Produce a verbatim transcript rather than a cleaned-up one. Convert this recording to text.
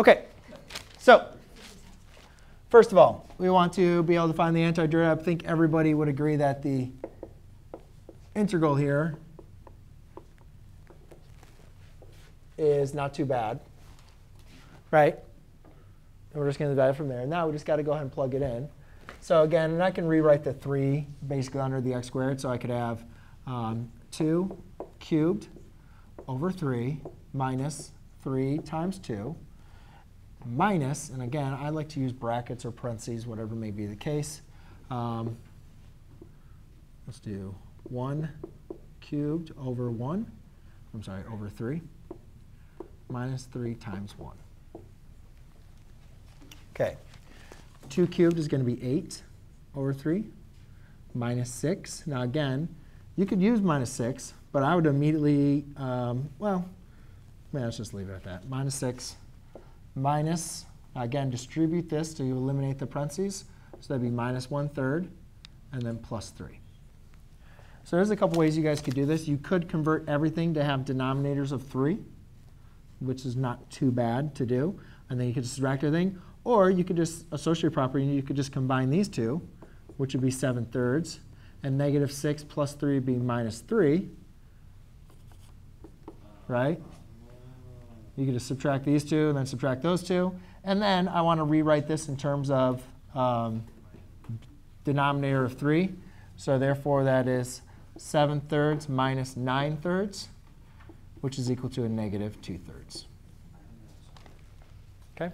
OK, so first of all, we want to be able to find the antiderivative. I think everybody would agree that the integral here is not too bad, right? And we're just going to divide it from there. Now we just got to go ahead and plug it in. So again, and I can rewrite the three basically under the x squared. So I could have um, two cubed over three minus three times two minus, and again, I like to use brackets or parentheses, whatever may be the case. Um, let's do one cubed over one. I'm sorry, over three minus three times one. OK. two cubed is going to be eight over three minus six. Now again, you could use minus six, but I would immediately, um, well, man, let's just leave it at that. Minus six minus, again, distribute this so you eliminate the parentheses. So that'd be minus one third and then plus three. So there's a couple ways you guys could do this. You could convert everything to have denominators of three, which is not too bad to do. And then you could subtract everything. Or you could just associate property, and you could just combine these two, which would be seven thirds. And negative six plus three would be minus three, right? You could just subtract these two, and then subtract those two. And then I want to rewrite this in terms of um, denominator of three. So therefore, that is seven thirds minus nine thirds, which is equal to a negative two thirds. OK?